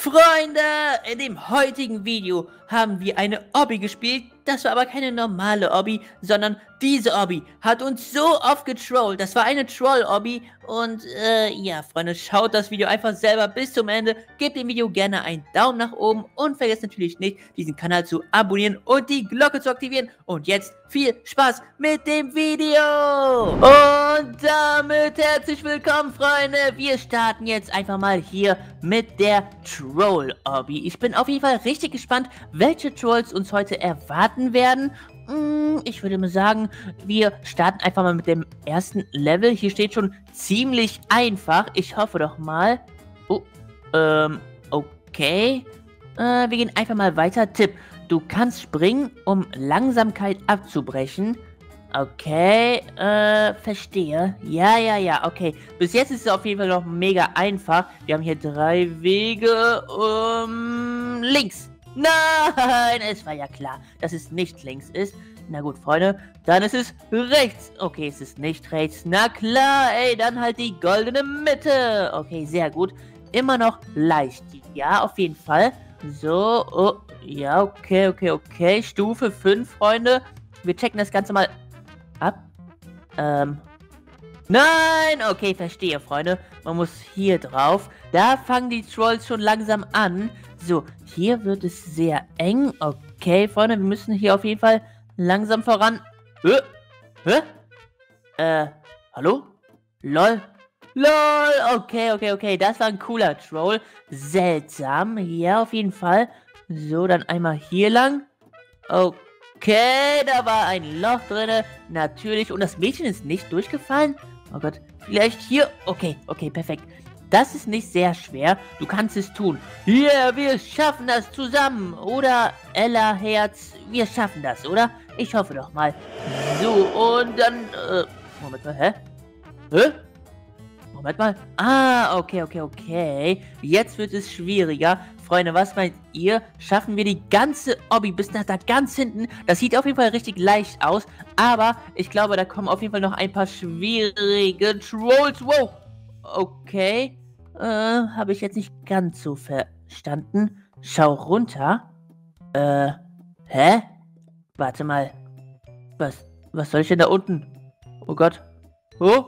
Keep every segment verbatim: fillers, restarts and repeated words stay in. Freunde, in dem heutigen Video haben wir eine Obby gespielt. Das war aber keine normale Obby, sondern diese Obby hat uns so oft getrollt. Das war eine Troll-Obby. Und äh, ja, Freunde, schaut das Video einfach selber bis zum Ende. Gebt dem Video gerne einen Daumen nach oben. Und vergesst natürlich nicht, diesen Kanal zu abonnieren und die Glocke zu aktivieren. Und jetzt viel Spaß mit dem Video. Und damit herzlich willkommen, Freunde. Wir starten jetzt einfach mal hier mit der Troll-Obby. Ich bin auf jeden Fall richtig gespannt, welche Trolls uns heute erwarten werden. Ich würde mal sagen, wir starten einfach mal mit dem ersten Level. Hier steht schon ziemlich einfach. Ich hoffe doch mal. Oh, ähm, okay. Äh, wir gehen einfach mal weiter. Tipp: Du kannst springen, um Langsamkeit abzubrechen. Okay, äh, verstehe. Ja, ja, ja, okay. Bis jetzt ist es auf jeden Fall noch mega einfach. Wir haben hier drei Wege. Ähm, links. Nein, es war ja klar, dass es nicht links ist. Na gut, Freunde, dann ist es rechts. Okay, es ist nicht rechts. Na klar, ey, dann halt die goldene Mitte. Okay, sehr gut. Immer noch leicht. Ja, auf jeden Fall. So, oh, ja, okay, okay, okay. Stufe fünf, Freunde. Wir checken das Ganze mal ab. Ähm. Nein, okay, verstehe, Freunde. Man muss hier drauf. Da fangen die Trolls schon langsam an. So, hier wird es sehr eng. Okay, Freunde, wir müssen hier auf jeden Fall langsam voran. Hä? Hä? Äh, hallo? Lol? Lol, okay, okay, okay. Das war ein cooler Troll. Seltsam. Ja, auf jeden Fall. So, dann einmal hier lang. Okay, da war ein Loch drin. Natürlich. Und das Mädchen ist nicht durchgefallen. Oh Gott, vielleicht hier? Okay, okay, perfekt. Das ist nicht sehr schwer. Du kannst es tun. Yeah, wir schaffen das zusammen. Oder, Ella, Herz, wir schaffen das, oder? Ich hoffe doch mal. So, und dann... Äh, Moment mal, hä? Hä? Moment mal. Ah, okay, okay, okay. Jetzt wird es schwieriger. Freunde, was meint ihr? Schaffen wir die ganze Obby bis nach da ganz hinten? Das sieht auf jeden Fall richtig leicht aus. Aber ich glaube, da kommen auf jeden Fall noch ein paar schwierige Trolls. Wow. Okay. Äh, habe ich jetzt nicht ganz so verstanden. Schau runter. Äh, hä? Warte mal. Was, was soll ich denn da unten? Oh Gott. Oh?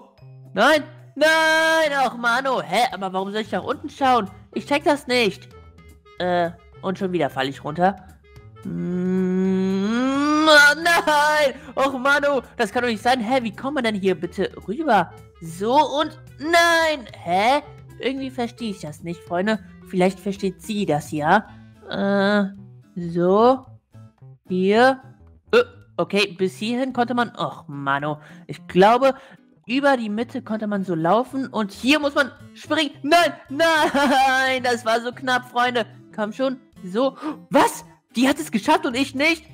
Nein! Nein! Ach, Mano. Hä? Aber warum soll ich nach unten schauen? Ich check das nicht. Äh, und schon wieder falle ich runter. Mm, oh nein! Och, Mano. Das kann doch nicht sein. Hä, wie kommt man denn hier bitte rüber? So und... Nein! Hä? Irgendwie verstehe ich das nicht, Freunde. Vielleicht versteht sie das ja. Äh, so. Hier. Äh, okay, bis hierhin konnte man... Och, Mano. Ich glaube, über die Mitte konnte man so laufen. Und hier muss man springen. Nein! Nein! Das war so knapp, Freunde. Komm schon. So. Was? Die hat es geschafft und ich nicht?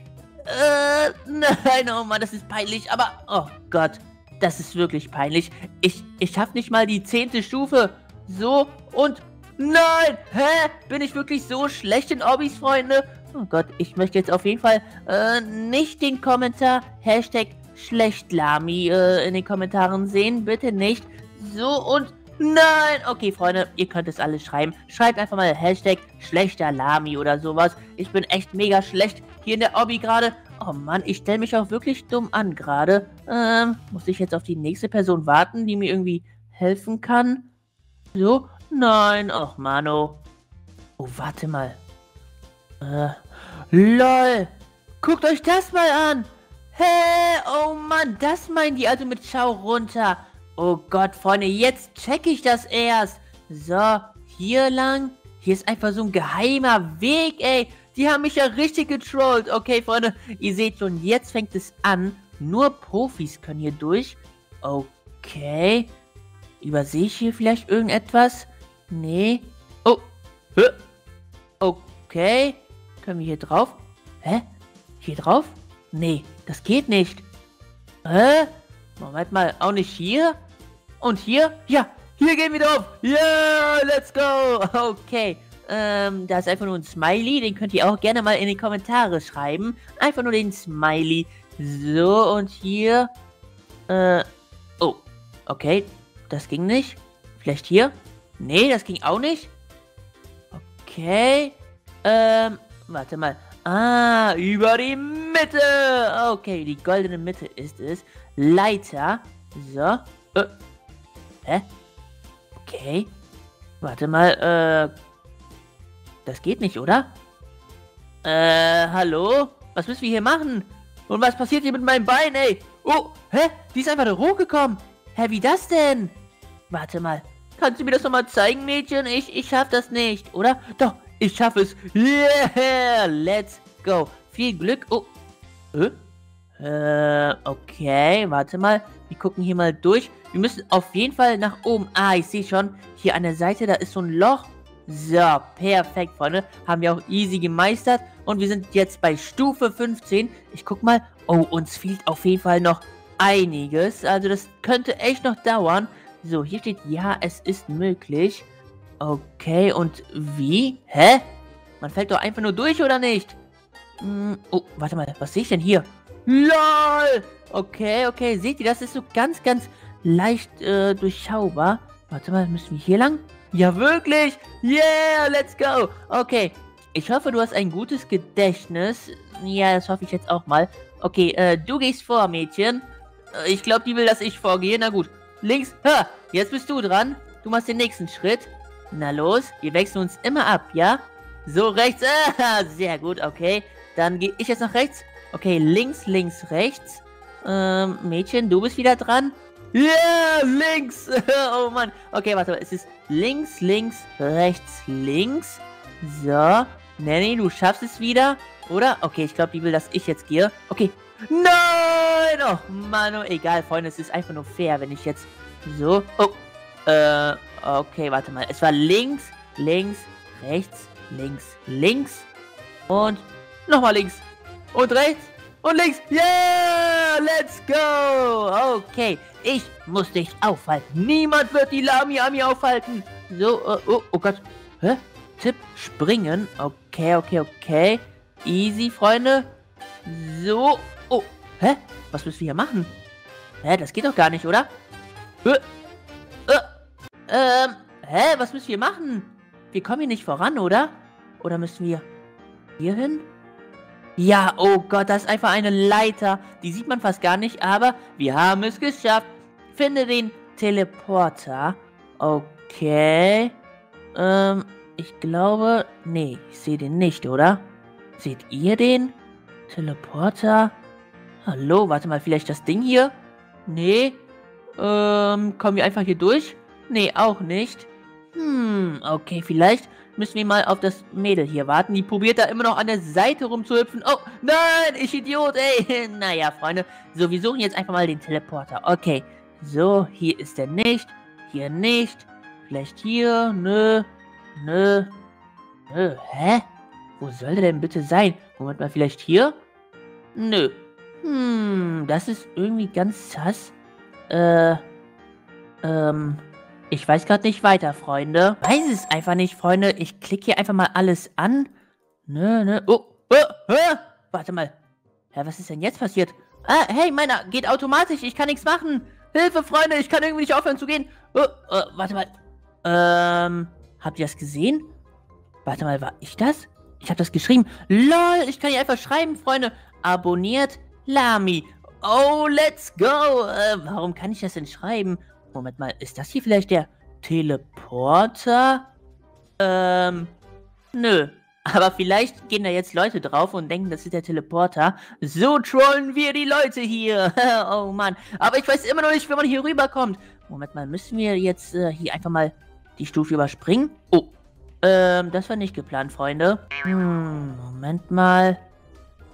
Äh, nein. Oh Mann, das ist peinlich. Aber... Oh Gott. Das ist wirklich peinlich. Ich, ich schaffe nicht mal die zehnte Stufe. So und... Nein! Hä? Bin ich wirklich so schlecht in Obbys, Freunde? Oh Gott, ich möchte jetzt auf jeden Fall äh, nicht den Kommentar Hashtag Schlechtlami äh, in den Kommentaren sehen. Bitte nicht. So und... Nein! Okay, Freunde, ihr könnt es alles schreiben. Schreibt einfach mal Hashtag Schlechterlami oder sowas. Ich bin echt mega schlecht hier in der Obby gerade. Oh Mann, ich stelle mich auch wirklich dumm an gerade. Ähm, muss ich jetzt auf die nächste Person warten, die mir irgendwie helfen kann? So? Nein, ach Mano. Oh, warte mal. Äh, lol. Guckt euch das mal an. Hä? Hey, oh Mann, das meinen die also mit Schau runter. Oh Gott, Freunde, jetzt check ich das erst. So, hier lang. Hier ist einfach so ein geheimer Weg, ey. Die haben mich ja richtig getrollt. Okay, Freunde, ihr seht schon, jetzt fängt es an. Nur Profis können hier durch. Okay. Übersehe ich hier vielleicht irgendetwas? Nee. Oh. Hä? Okay. Können wir hier drauf? Hä? Hier drauf? Nee, das geht nicht. Hä? Moment mal, auch nicht hier? Und hier? Ja, hier gehen wir drauf. Yeah, let's go. Okay. Ähm, da ist einfach nur ein Smiley. Den könnt ihr auch gerne mal in die Kommentare schreiben. Einfach nur den Smiley. So, und hier. Äh, oh. Okay, das ging nicht. Vielleicht hier? Nee, das ging auch nicht. Okay. Ähm, warte mal. Ah, über die Mitte. Okay, die goldene Mitte ist es. Leiter. So. Äh. Hä? Okay. Warte mal. Äh. Das geht nicht, oder? Äh, hallo? Was müssen wir hier machen? Und was passiert hier mit meinem Bein, ey? Oh, hä? Die ist einfach da hochgekommen. Hä, wie das denn? Warte mal. Kannst du mir das nochmal zeigen, Mädchen? Ich, ich schaff das nicht, oder? Doch, ich schaff es. Yeah, let's go. Viel Glück. Oh. Äh, okay, warte mal. Wir gucken hier mal durch. Wir müssen auf jeden Fall nach oben. Ah, ich sehe schon. Hier an der Seite, da ist so ein Loch. So, perfekt, Freunde. Haben wir auch easy gemeistert. Und wir sind jetzt bei Stufe fünfzehn. Ich guck mal. Oh, uns fehlt auf jeden Fall noch einiges. Also das könnte echt noch dauern. So, hier steht, ja, es ist möglich. Okay, und wie? Hä? Man fällt doch einfach nur durch, oder nicht? Hm, oh, warte mal. Was sehe ich denn hier? LOL! Okay, okay. Seht ihr, das ist so ganz, ganz leicht äh, durchschaubar. Warte mal, müssen wir hier lang? Ja, wirklich? Yeah, let's go. Okay, ich hoffe, du hast ein gutes Gedächtnis. Ja, das hoffe ich jetzt auch mal. Okay, äh, du gehst vor, Mädchen. Äh, ich glaube, die will, dass ich vorgehe. Na gut, links. Ha, jetzt bist du dran. Du machst den nächsten Schritt. Na los, wir wechseln uns immer ab, ja? So, rechts. Ah, sehr gut, okay. Dann gehe ich jetzt nach rechts. Okay, links, links, rechts. Ähm, Mädchen, du bist wieder dran. Yeah, links. Oh Mann. Okay, warte mal. Es ist links, links, rechts, links. So. Neini, du schaffst es wieder, oder? Okay, ich glaube, die will, dass ich jetzt gehe. Okay. Nein! Oh Mann, oh, egal, Freunde. Es ist einfach nur fair, wenn ich jetzt so... Oh. Äh, okay, warte mal. Es war links, links, rechts, links, links. Und nochmal links. Und rechts. Und links. Yeah! Let's go! Okay. Ich muss dich aufhalten. Niemand wird die Lami-Army aufhalten. So, uh, oh, oh Gott. Hä? Tipp, springen. Okay, okay, okay. Easy, Freunde. So. Oh, hä? Was müssen wir hier machen? Hä, das geht doch gar nicht, oder? Hä? Äh, ähm, hä? Was müssen wir machen? Wir kommen hier nicht voran, oder? Oder müssen wir hier hin? Ja, oh Gott, das ist einfach eine Leiter. Die sieht man fast gar nicht, aber wir haben es geschafft. Finde den Teleporter. Okay. Ähm, ich glaube... Nee, ich sehe den nicht, oder? Seht ihr den? Teleporter? Hallo, warte mal, vielleicht das Ding hier? Nee. Ähm, kommen wir einfach hier durch? Nee, auch nicht. Hm, okay, vielleicht... müssen wir mal auf das Mädel hier warten. Die probiert da immer noch an der Seite rumzuhüpfen. Oh, nein, ich Idiot, ey. Naja, Freunde. So, wir suchen jetzt einfach mal den Teleporter. Okay. So, hier ist er nicht. Hier nicht. Vielleicht hier. Nö. Nö. Nö. Hä? Wo soll der denn bitte sein? Moment mal, vielleicht hier? Nö. Hm, das ist irgendwie ganz sass. Äh. Ähm. Ich weiß gerade nicht weiter, Freunde. Weiß es einfach nicht, Freunde. Ich klicke hier einfach mal alles an. Nö, nö. Oh, oh, oh. Warte mal. Hä, was ist denn jetzt passiert? Ah, hey, meiner geht automatisch. Ich kann nichts machen. Hilfe, Freunde. Ich kann irgendwie nicht aufhören zu gehen. Oh, oh, warte mal. Ähm, habt ihr das gesehen? Warte mal, war ich das? Ich habe das geschrieben. LOL, ich kann hier einfach schreiben, Freunde. Abonniert Lami. Oh, let's go. Äh, warum kann ich das denn schreiben? Moment mal, ist das hier vielleicht der Teleporter? Ähm, nö. Aber vielleicht gehen da jetzt Leute drauf und denken, das ist der Teleporter. So trollen wir die Leute hier. Oh Mann. Aber ich weiß immer noch nicht, wie man hier rüberkommt. Moment mal, müssen wir jetzt äh, hier einfach mal die Stufe überspringen? Oh, ähm, das war nicht geplant, Freunde. Hm, Moment mal.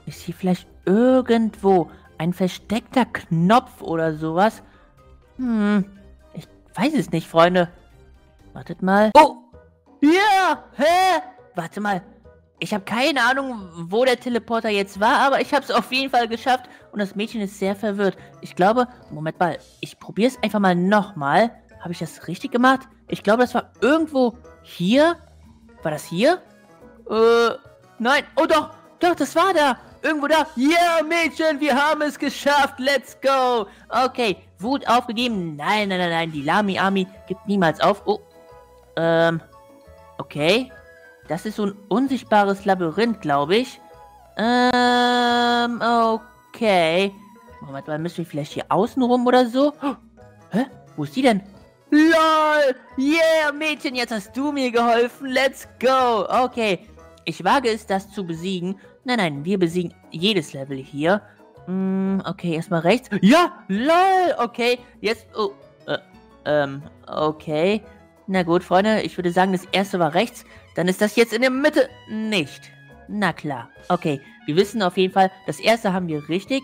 Ist hier vielleicht irgendwo ein versteckter Knopf oder sowas? Hm, ich weiß es nicht, Freunde. Wartet mal. Oh! Ja! Hä? Warte mal. Ich habe keine Ahnung, wo der Teleporter jetzt war, aber ich habe es auf jeden Fall geschafft. Und das Mädchen ist sehr verwirrt. Ich glaube... Moment mal. Ich probiere es einfach mal nochmal. Habe ich das richtig gemacht? Ich glaube, das war irgendwo hier. War das hier? Äh, nein. Oh, doch. Doch, das war da. Irgendwo da. Ja, yeah, Mädchen, wir haben es geschafft. Let's go. Okay. Wut aufgegeben. Nein, nein, nein, nein. Die Lami-Army gibt niemals auf. Oh. Ähm. Okay. Das ist so ein unsichtbares Labyrinth, glaube ich. Ähm, okay. Moment mal, müssen wir vielleicht hier außen rum oder so? Hä? Wo ist die denn? LOL! Yeah, Mädchen, jetzt hast du mir geholfen. Let's go! Okay, ich wage es, das zu besiegen. Nein, nein, wir besiegen jedes Level hier. Hm, okay, erstmal rechts. Ja! LOL! Okay, jetzt... Oh, äh, ähm, okay. Na gut, Freunde, ich würde sagen, das erste war rechts. Dann ist das jetzt in der Mitte nicht. Na klar. Okay, wir wissen auf jeden Fall, das erste haben wir richtig.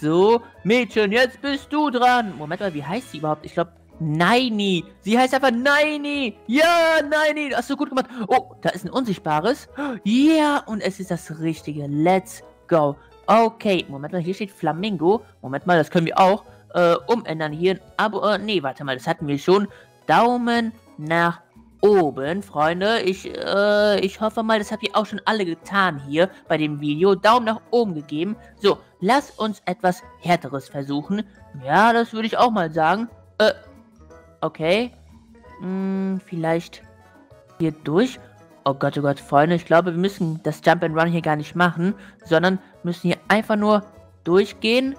So, Mädchen, jetzt bist du dran. Moment mal, wie heißt sie überhaupt? Ich glaube, Neini. Sie heißt einfach Neini. Ja, Neini, das hast du gut gemacht. Oh, da ist ein unsichtbares. Ja, yeah, und es ist das Richtige. Let's go. Okay, Moment mal, hier steht Flamingo. Moment mal, das können wir auch äh, umändern. Hier ein Abo. Äh, nee, warte mal, das hatten wir schon. Daumen nach oben, Freunde. Ich, äh, ich hoffe mal, das habt ihr auch schon alle getan hier bei dem Video. Daumen nach oben gegeben. So, lass uns etwas Härteres versuchen. Ja, das würde ich auch mal sagen. Äh, okay. Hm, vielleicht hier durch. Oh Gott, oh Gott, Freunde. Ich glaube, wir müssen das Jump and Run hier gar nicht machen, sondern müssen hier einfach nur durchgehen.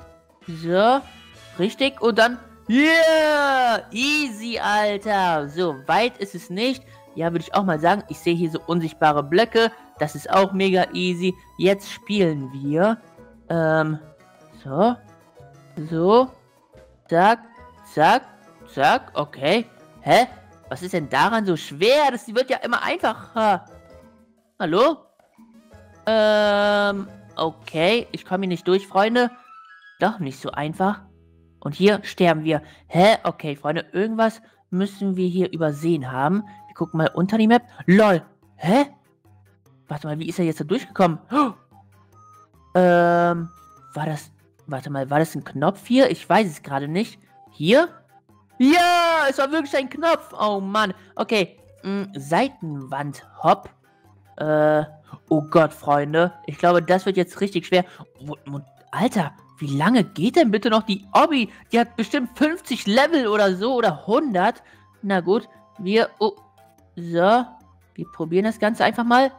So, richtig. Und dann... Yeah! Easy, Alter! So, weit ist es nicht. Ja, würde ich auch mal sagen. Ich sehe hier so unsichtbare Blöcke. Das ist auch mega easy. Jetzt spielen wir. Ähm, so. So. Zack, zack, zack. Okay. Hä? Was ist denn daran so schwer? Das wird ja immer einfacher. Hallo? Ähm, okay. Ich komme hier nicht durch, Freunde. Doch nicht so einfach. Und hier sterben wir. Hä? Okay, Freunde. Irgendwas müssen wir hier übersehen haben. Wir gucken mal unter die Map. LOL. Hä? Warte mal, wie ist er jetzt da durchgekommen? Oh. Ähm, war das... Warte mal, war das ein Knopf hier? Ich weiß es gerade nicht. Hier? Ja, es war wirklich ein Knopf. Oh, Mann. Okay. Hm, Seitenwand. Hopp. Äh, oh Gott, Freunde. Ich glaube, das wird jetzt richtig schwer. Alter. Wie lange geht denn bitte noch die Obby? Die hat bestimmt fünfzig Level oder so oder hundert. Na gut, wir... Oh, so, wir probieren das Ganze einfach mal.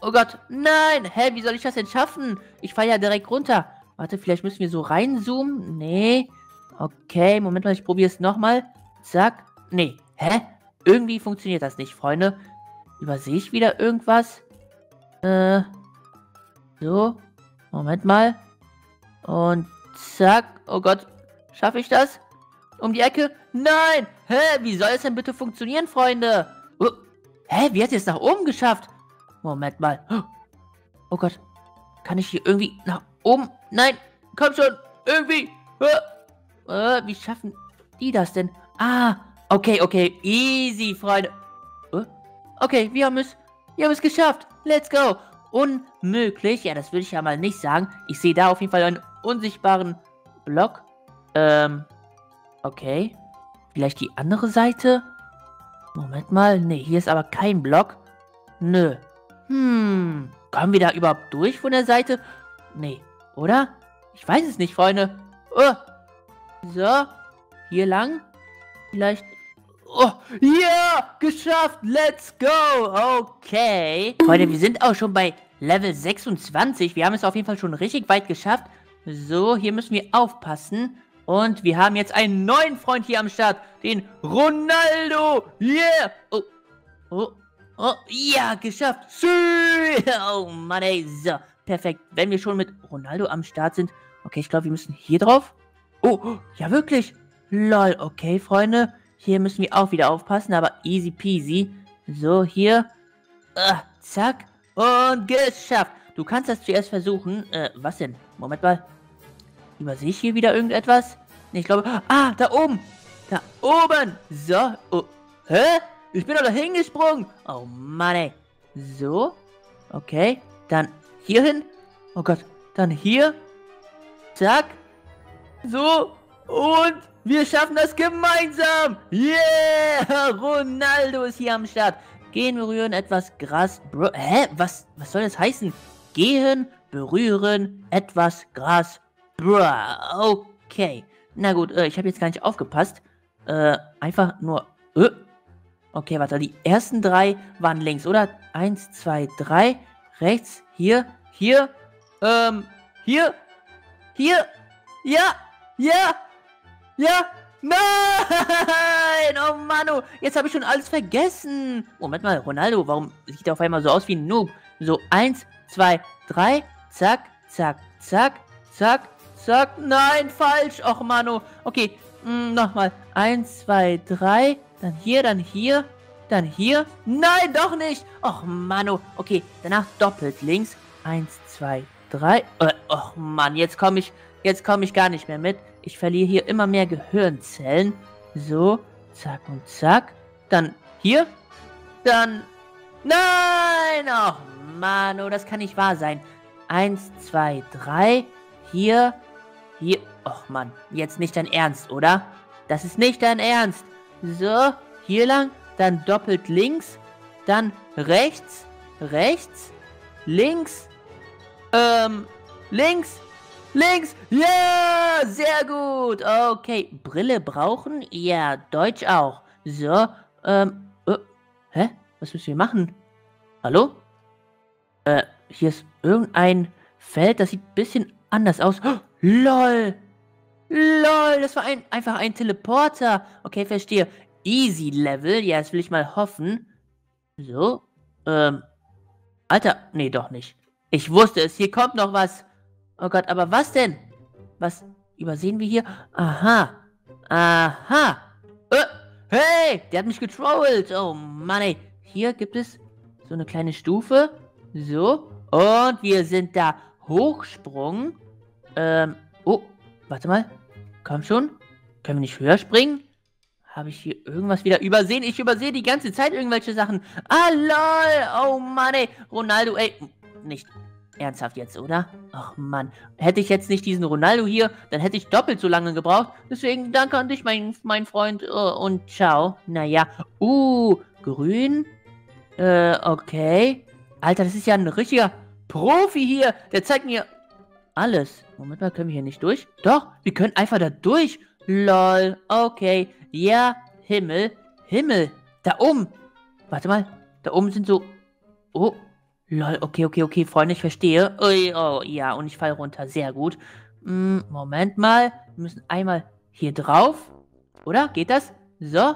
Oh Gott, nein! Hä, wie soll ich das denn schaffen? Ich falle ja direkt runter. Warte, vielleicht müssen wir so reinzoomen. Nee. Okay, Moment mal, ich probiere es nochmal. Zack. Nee. Hä? Irgendwie funktioniert das nicht, Freunde. Übersehe ich wieder irgendwas? Äh. So. Moment mal. Und zack. Oh Gott. Schaffe ich das? Um die Ecke? Nein! Hä? Wie soll es denn bitte funktionieren, Freunde? Oh. Hä? Wie hat sie es nach oben geschafft? Moment mal. Oh Gott. Kann ich hier irgendwie nach oben? Nein! Komm schon! Irgendwie! Oh. Oh. Wie schaffen die das denn? Ah! Okay, okay. Easy, Freunde. Oh. Okay, wir haben es. Wir haben es geschafft. Let's go! Unmöglich. Ja, das würde ich ja mal nicht sagen. Ich sehe da auf jeden Fall einen unsichtbaren Block. Ähm, okay. Vielleicht die andere Seite? Moment mal. Nee, hier ist aber kein Block. Nö. Hm. Kommen wir da überhaupt durch von der Seite? Nee, oder? Ich weiß es nicht, Freunde. Oh. So. Hier lang. Vielleicht... Oh, ja, yeah, geschafft, let's go, okay. Freunde, wir sind auch schon bei Level sechsundzwanzig, wir haben es auf jeden Fall schon richtig weit geschafft. So, hier müssen wir aufpassen. Und wir haben jetzt einen neuen Freund hier am Start, den Ronaldo, yeah. Oh, oh, oh, ja, yeah, geschafft, oh Mann, ey, so, perfekt. Wenn wir schon mit Ronaldo am Start sind, okay, ich glaube, wir müssen hier drauf. Oh, ja wirklich, lol, okay, Freunde. Hier müssen wir auch wieder aufpassen, aber easy peasy. So, hier. Äh, zack. Und geschafft. Du kannst das zuerst versuchen. Äh, was denn? Moment mal. Übersehe ich hier wieder irgendetwas? Nee, ich glaube... Ah, da oben. Da oben. So. Oh. Hä? Ich bin doch da hingesprungen. Oh, Mann, ey. So. Okay. Dann hier hin. Oh Gott. Dann hier. Zack. So. Und... Wir schaffen das gemeinsam! Yeah! Ronaldo ist hier am Start. Gehen, berühren, etwas Gras... Hä? Was, was soll das heißen? Gehen, berühren, etwas Gras... Okay. Na gut, äh, ich habe jetzt gar nicht aufgepasst. Äh, einfach nur... Äh. Okay, warte, die ersten drei waren links, oder? Eins, zwei, drei, rechts, hier, hier, ähm, hier, hier, ja, ja, ja, nein, oh Mann, jetzt habe ich schon alles vergessen. Moment mal, Ronaldo, warum sieht er auf einmal so aus wie ein Noob? So, eins, zwei, drei, zack, zack, zack, zack, zack, nein, falsch, och Mann, okay, nochmal, eins, zwei, drei, dann hier, dann hier, dann hier. Nein, doch nicht. Och, Mann. Okay, danach doppelt links. Eins, zwei, drei. Äh, och, Mann, jetzt komme ich, jetzt komme ich gar nicht mehr mit. Ich verliere hier immer mehr Gehirnzellen. So, zack und zack. Dann hier. Dann... Nein, och, Mann, das kann nicht wahr sein. Eins, zwei, drei. Hier, hier. Och, Mann, jetzt nicht dein Ernst, oder? Das ist nicht dein Ernst. So, hier lang, dann doppelt links, dann rechts, rechts, links, ähm, links, links, ja, yeah, sehr gut, okay, Brille brauchen, ja, yeah, Deutsch auch, so, ähm, äh, hä, was müssen wir machen, hallo, äh, hier ist irgendein Feld, das sieht ein bisschen anders aus, oh, lol, LOL, das war ein, einfach ein Teleporter. Okay, verstehe. Easy Level. Ja, das will ich mal hoffen. So. Ähm. Alter. Nee, doch nicht. Ich wusste es. Hier kommt noch was. Oh Gott, aber was denn? Was übersehen wir hier? Aha. Aha. Äh, hey, der hat mich getrollt. Oh Mann, ey. Hier gibt es so eine kleine Stufe. So. Und wir sind da. Hochsprung. Ähm. Oh. Warte mal. Komm schon. Können wir nicht höher springen? Habe ich hier irgendwas wieder übersehen? Ich übersehe die ganze Zeit irgendwelche Sachen. Ah, lol. Oh, Mann, ey. Ronaldo, ey. Nicht ernsthaft jetzt, oder? Ach, Mann. Hätte ich jetzt nicht diesen Ronaldo hier, dann hätte ich doppelt so lange gebraucht. Deswegen danke an dich, mein, mein Freund. Uh, und ciao. Naja. Uh, grün. Äh, okay. Alter, das ist ja ein richtiger Profi hier. Der zeigt mir... alles. Moment mal, können wir hier nicht durch? Doch, wir können einfach da durch. Lol, okay. Ja, Himmel, Himmel. Da oben. Warte mal, da oben sind so... Oh, lol, okay, okay, okay, Freunde, ich verstehe. Oh, oh ja, und ich falle runter, sehr gut. Hm, Moment mal, wir müssen einmal hier drauf. Oder, geht das? So.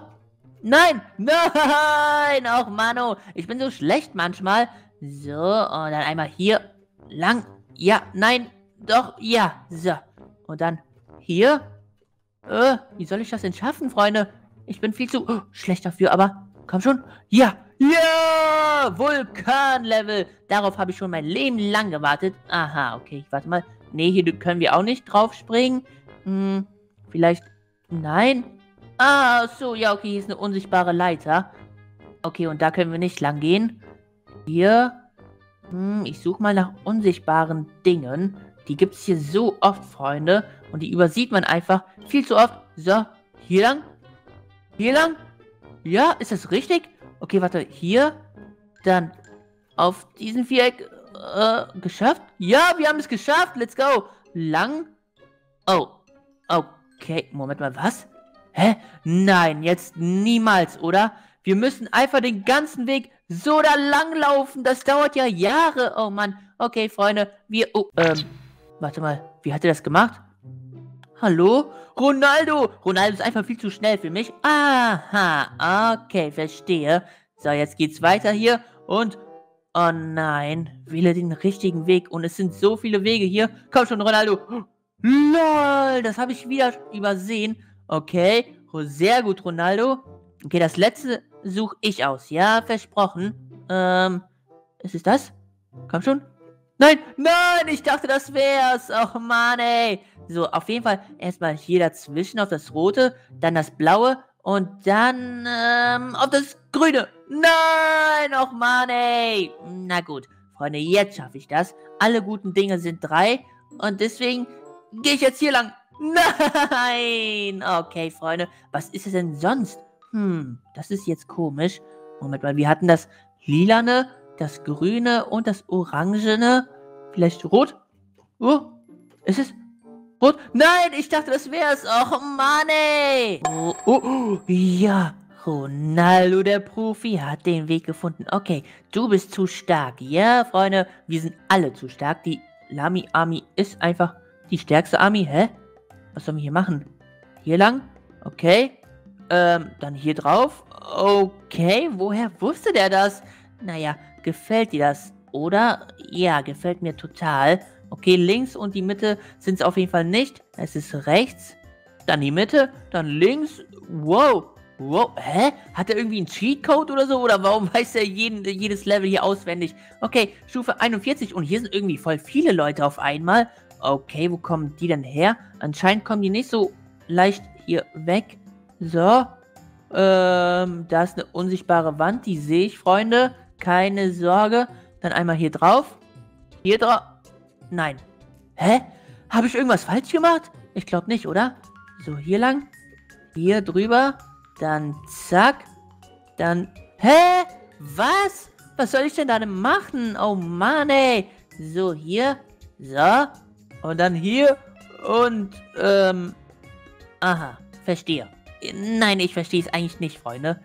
Nein, nein, auch Mano. Ich bin so schlecht manchmal. So, und dann einmal hier lang. Ja, nein. Doch, ja, so. Und dann hier. Äh, wie soll ich das denn schaffen, Freunde? Ich bin viel zu oh, schlecht dafür, aber komm schon. Ja, ja, Vulkan-Level. Darauf habe ich schon mein Leben lang gewartet. Aha, okay, warte mal. Nee, hier können wir auch nicht drauf springen. Hm, vielleicht, nein. Ah, so, ja, okay, hier ist eine unsichtbare Leiter. Okay, und da können wir nicht lang gehen. Hier. Hm, ich suche mal nach unsichtbaren Dingen. Die gibt es hier so oft, Freunde. Und die übersieht man einfach viel zu oft. So, hier lang. Hier lang. Ja, ist das richtig? Okay, warte. Hier. Dann auf diesen Viereck. Äh, geschafft? Ja, wir haben es geschafft. Let's go. Lang. Oh. Okay. Moment mal, was? Hä? Nein, jetzt niemals, oder? Wir müssen einfach den ganzen Weg so da lang laufen. Das dauert ja Jahre. Oh Mann. Okay, Freunde. Wir... Oh, ähm. Warte mal. Wie hat er das gemacht? Hallo? Ronaldo. Ronaldo ist einfach viel zu schnell für mich. Aha. Okay, verstehe. So, jetzt geht's weiter hier. Und... Oh nein. Wähle den richtigen Weg. Und es sind so viele Wege hier. Komm schon, Ronaldo. LOL. Das habe ich wieder übersehen. Okay. Sehr gut, Ronaldo. Okay, das letzte suche ich aus. Ja, versprochen. Ähm, ist es das? Komm schon. Nein, nein, ich dachte, das wär's. Och, Mann, ey. So, auf jeden Fall erstmal hier dazwischen auf das Rote, dann das Blaue und dann, ähm, auf das Grüne. Nein, och, Mann, ey. Na gut, Freunde, jetzt schaffe ich das. Alle guten Dinge sind drei und deswegen gehe ich jetzt hier lang. Nein. Okay, Freunde, was ist es denn sonst? Hm, das ist jetzt komisch. Moment mal, wir hatten das Lilane, das Grüne und das Orangene. Vielleicht Rot? Oh, ist es Rot? Nein, ich dachte, das wär's. Och, Mann, ey. Oh, oh, oh, ja, Ronaldo, der Profi, hat den Weg gefunden. Okay, du bist zu stark. Ja, Freunde, wir sind alle zu stark. Die Lami-Army ist einfach die stärkste Army. Hä? Was sollen wir hier machen? Hier lang? Okay. Ähm, dann hier drauf. Okay, woher wusste der das? Naja, gefällt dir das, oder? Ja, gefällt mir total. Okay, links und die Mitte sind es auf jeden Fall nicht. Es ist rechts, dann die Mitte, dann links. Wow. Wow, hä? Hat er irgendwie einen Cheatcode oder so? Oder warum weiß er jeden, jedes Level hier auswendig? Okay, Stufe einundvierzig und hier sind irgendwie voll viele Leute auf einmal. Okay, wo kommen die denn her? Anscheinend kommen die nicht so leicht hier weg. So, ähm, da ist eine unsichtbare Wand, die sehe ich, Freunde. Keine Sorge. Dann einmal hier drauf. Hier drauf. Nein. Hä? Habe ich irgendwas falsch gemacht? Ich glaube nicht, oder? So, hier lang. Hier drüber. Dann zack. Dann. Hä? Was? Was soll ich denn da denn machen? Oh Mann, ey. So, hier. So. Und dann hier. Und, ähm. Aha. Verstehe. Nein, ich verstehe es eigentlich nicht, Freunde.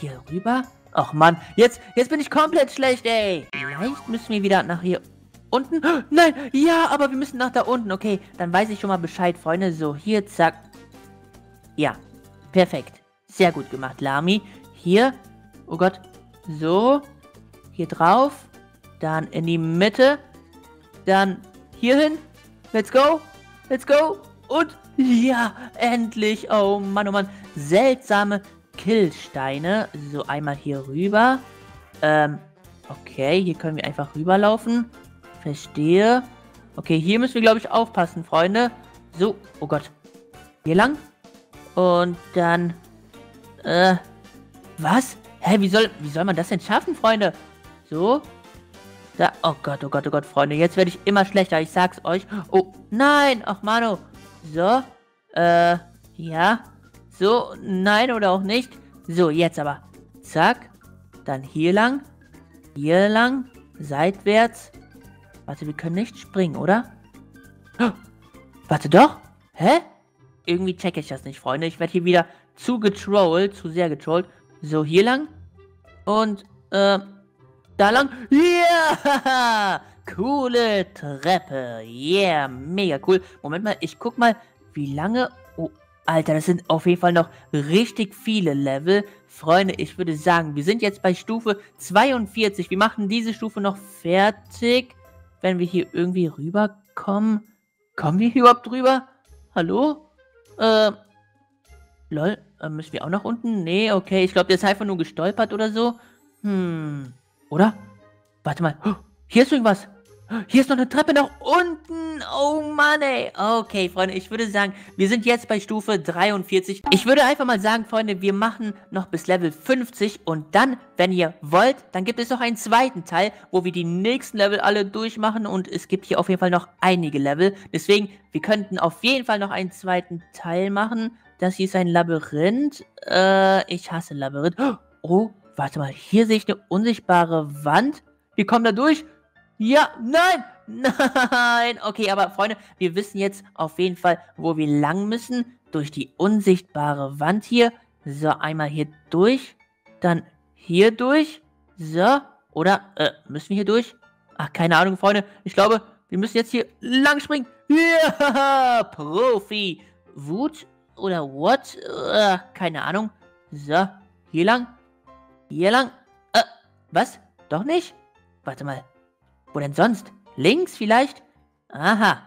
Hier rüber. Och Mann. Jetzt, jetzt bin ich komplett schlecht, ey. Vielleicht müssen wir wieder nach hier unten. Oh, nein. Ja, aber wir müssen nach da unten. Okay. Dann weiß ich schon mal Bescheid, Freunde. So, hier. Zack. Ja. Perfekt. Sehr gut gemacht, Lami. Hier. Oh Gott. So. Hier drauf. Dann in die Mitte. Dann hier hin. Let's go. Let's go. Und ja, endlich. Oh Mann, oh Mann. Seltsame Killsteine. So, einmal hier rüber. Ähm, okay. Hier können wir einfach rüberlaufen. Verstehe. Okay, hier müssen wir, glaube ich, aufpassen, Freunde. So. Oh Gott. Hier lang. Und dann... Äh, was? Hä, wie soll, wie soll man das denn schaffen, Freunde? So. Da, oh Gott, oh Gott, oh Gott, Freunde. Jetzt werde ich immer schlechter, ich sag's euch. Oh, nein, ach Mano. So, äh, ja. So, nein oder auch nicht. So, jetzt aber. Zack. Dann hier lang. Hier lang. Seitwärts. Warte, wir können nicht springen, oder? Oh, warte doch. Hä? Irgendwie checke ich das nicht, Freunde. Ich werde hier wieder... zu getrollt, zu sehr getrollt. So, hier lang. Und, äh, da lang. Yeah! Coole Treppe. Yeah, mega cool. Moment mal, ich guck mal, wie lange... Oh, Alter, das sind auf jeden Fall noch richtig viele Level. Freunde, ich würde sagen, wir sind jetzt bei Stufe zweiundvierzig. Wir machen diese Stufe noch fertig. Wenn wir hier irgendwie rüberkommen... Kommen wir hier überhaupt rüber? Hallo? Äh... Lol, äh, müssen wir auch nach unten? Nee, okay, ich glaube, der ist einfach nur gestolpert oder so. Hm, oder? Warte mal, oh, hier ist irgendwas. Oh, hier ist noch eine Treppe nach unten. Oh Mann, ey. Okay, Freunde, ich würde sagen, wir sind jetzt bei Stufe dreiundvierzig. Ich würde einfach mal sagen, Freunde, wir machen noch bis Level fünfzig. Und dann, wenn ihr wollt, dann gibt es noch einen zweiten Teil, wo wir die nächsten Level alle durchmachen. Und es gibt hier auf jeden Fall noch einige Level. Deswegen, wir könnten auf jeden Fall noch einen zweiten Teil machen. Das hier ist ein Labyrinth. Äh, ich hasse Labyrinth. Oh, warte mal. Hier sehe ich eine unsichtbare Wand. Wir kommen da durch. Ja, nein, nein. Okay, aber Freunde, wir wissen jetzt auf jeden Fall, wo wir lang müssen. Durch die unsichtbare Wand hier. So, einmal hier durch. Dann hier durch. So, oder? Äh, müssen wir hier durch? Ach, keine Ahnung, Freunde. Ich glaube, wir müssen jetzt hier lang springen. Ja, Profi. Wut. Oder what? Uh, keine Ahnung. So, hier lang. Hier lang. Uh, was? Doch nicht? Warte mal. Wo denn sonst? Links vielleicht? Aha.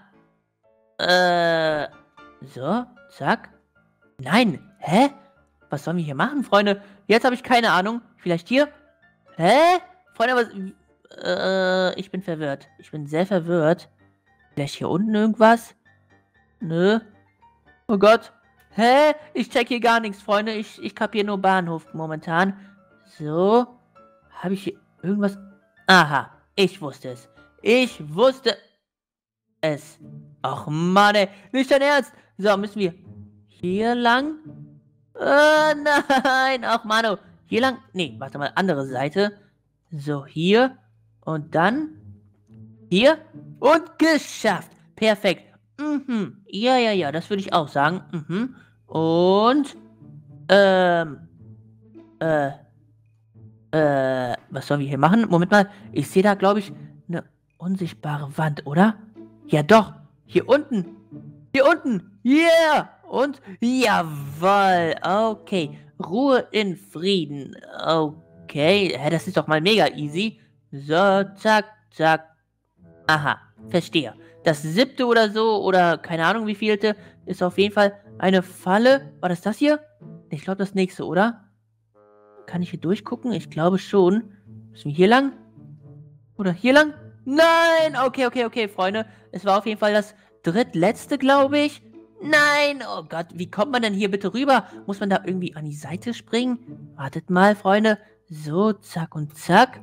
Äh. Uh, so, zack. Nein. Hä? Was sollen wir hier machen, Freunde? Jetzt habe ich keine Ahnung. Vielleicht hier? Hä? Freunde, was... Äh, uh, ich bin verwirrt. Ich bin sehr verwirrt. Vielleicht hier unten irgendwas? Nö. Oh Gott. Hä? Ich check hier gar nichts, Freunde. Ich, ich kapiere nur Bahnhof momentan. So. Habe ich hier irgendwas? Aha. Ich wusste es. Ich wusste es. Ach, Mann, ey. Nicht dein Ernst. So, müssen wir hier lang? Äh, nein. Ach, Mano. Hier lang? Nee, warte mal. Andere Seite. So, hier. Und dann. Hier. Und geschafft. Perfekt. Mhm. Ja, ja, ja. Das würde ich auch sagen. Mhm. Und, ähm, Äh. Äh, was sollen wir hier machen? Moment mal, ich sehe da, glaube ich, eine unsichtbare Wand, oder? Ja doch, hier unten. Hier unten. Yeah! Und? Jawoll. Okay. Ruhe in Frieden. Okay. Hä, das ist doch mal mega easy. So, zack, zack. Aha, verstehe. Das siebte oder so, oder keine Ahnung wie vielte, ist auf jeden Fall eine Falle. War das das hier? Ich glaube, das nächste, oder? Kann ich hier durchgucken? Ich glaube schon. Müssen wir hier lang? Oder hier lang? Nein! Okay, okay, okay, Freunde. Es war auf jeden Fall das drittletzte, glaube ich. Nein! Oh Gott, wie kommt man denn hier bitte rüber? Muss man da irgendwie an die Seite springen? Wartet mal, Freunde. So, zack und zack.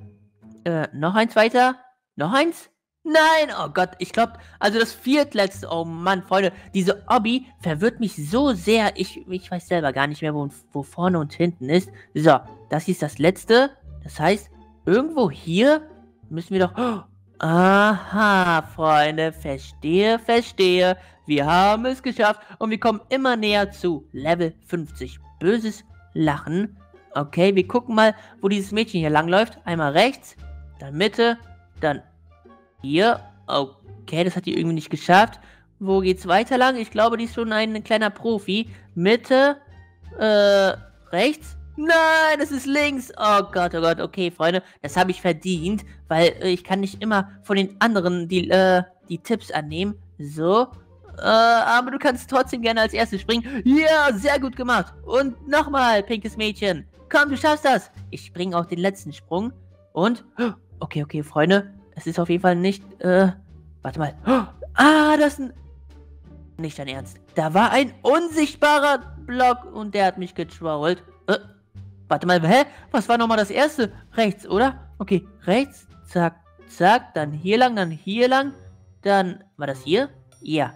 Äh, noch eins weiter. Noch eins? Nein, oh Gott, ich glaube, also das viertletzte, oh Mann, Freunde, diese Obby verwirrt mich so sehr, ich, ich weiß selber gar nicht mehr, wo, wo vorne und hinten ist. So, das ist das letzte, das heißt, irgendwo hier müssen wir doch, oh, aha, Freunde, verstehe, verstehe, wir haben es geschafft und wir kommen immer näher zu Level fünfzig, böses Lachen. Okay, wir gucken mal, wo dieses Mädchen hier langläuft, einmal rechts, dann Mitte, dann hier, okay, das hat die irgendwie nicht geschafft. Wo geht's weiter lang? Ich glaube, die ist schon ein kleiner Profi. Mitte, äh, rechts? Nein, das ist links. Oh Gott, oh Gott, okay, Freunde, das habe ich verdient, weil äh, ich kann nicht immer von den anderen die, äh, die Tipps annehmen. So, äh, aber du kannst trotzdem gerne als erstes springen. Ja, sehr gut gemacht. Und nochmal, pinkes Mädchen. Komm, du schaffst das. Ich springe auch den letzten Sprung. Und, okay, okay, Freunde. Es ist auf jeden Fall nicht, äh, warte mal. Oh, ah, das ist nicht dein Ernst. Da war ein unsichtbarer Block und der hat mich getrollt. Äh, warte mal, hä? Was war nochmal das erste? Rechts, oder? Okay, rechts, zack, zack, dann hier lang, dann hier lang, dann, war das hier? Ja.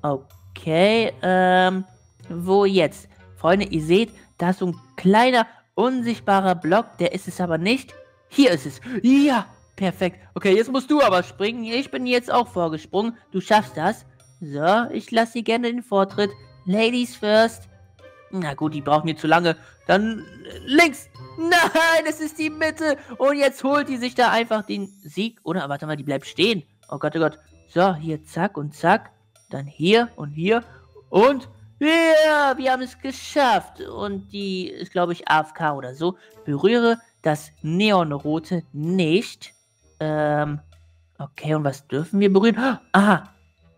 Okay, ähm, wo jetzt? Freunde, ihr seht, da ist so ein kleiner, unsichtbarer Block, der ist es aber nicht. Hier ist es. Ja! Perfekt. Okay, jetzt musst du aber springen. Ich bin jetzt auch vorgesprungen. Du schaffst das. So, ich lasse dir gerne den Vortritt. Ladies first. Na gut, die braucht mir zu lange. Dann links. Nein, es ist die Mitte. Und jetzt holt die sich da einfach den Sieg. Oder, warte mal, die bleibt stehen. Oh Gott, oh Gott. So, hier zack und zack. Dann hier und hier. Und ja, wir haben es geschafft. Und die ist, glaube ich, A F K oder so. Berühre das Neonrote nicht. Ähm, okay, und was dürfen wir berühren? Aha,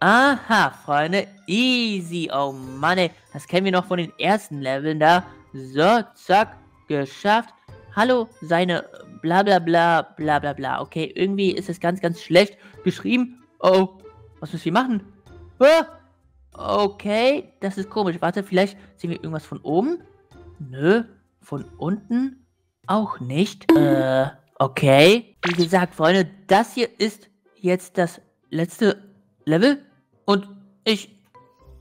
aha, Freunde, easy, oh Mann, ey. Das kennen wir noch von den ersten Leveln da. So, zack, geschafft. Hallo, seine bla bla bla bla bla bla. Okay, irgendwie ist es ganz, ganz schlecht geschrieben. Oh, was müssen wir machen? Ah, okay, das ist komisch. Warte, vielleicht sehen wir irgendwas von oben? Nö, von unten auch nicht. Äh... Okay, wie gesagt, Freunde, das hier ist jetzt das letzte Level und ich,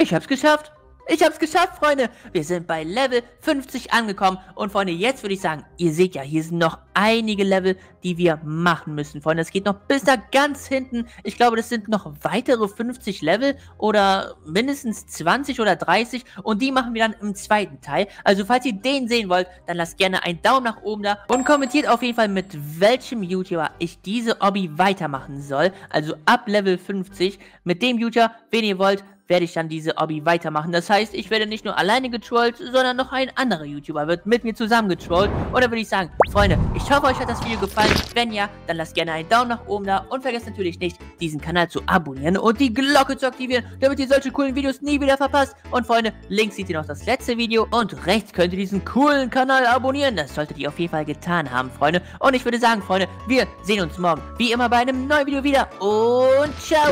ich hab's geschafft. Ich hab's geschafft, Freunde. Wir sind bei Level fünfzig angekommen und Freunde, jetzt würde ich sagen, ihr seht ja, hier sind noch einige Level, die wir machen müssen, Freunde. Es geht noch bis da ganz hinten. Ich glaube, das sind noch weitere fünfzig Level oder mindestens zwanzig oder dreißig und die machen wir dann im zweiten Teil. Also falls ihr den sehen wollt, dann lasst gerne einen Daumen nach oben da und kommentiert auf jeden Fall, mit welchem YouTuber ich diese Obby weitermachen soll. Also ab Level fünfzig mit dem YouTuber, wen ihr wollt, werde ich dann diese Obby weitermachen. Das heißt, ich werde nicht nur alleine getrollt, sondern noch ein anderer YouTuber wird mit mir zusammen getrollt. Und dann würde ich sagen, Freunde, ich hoffe, euch hat das Video gefallen. Wenn ja, dann lasst gerne einen Daumen nach oben da und vergesst natürlich nicht, diesen Kanal zu abonnieren und die Glocke zu aktivieren, damit ihr solche coolen Videos nie wieder verpasst. Und Freunde, links seht ihr noch das letzte Video und rechts könnt ihr diesen coolen Kanal abonnieren. Das solltet ihr auf jeden Fall getan haben, Freunde. Und ich würde sagen, Freunde, wir sehen uns morgen wie immer bei einem neuen Video wieder und ciao!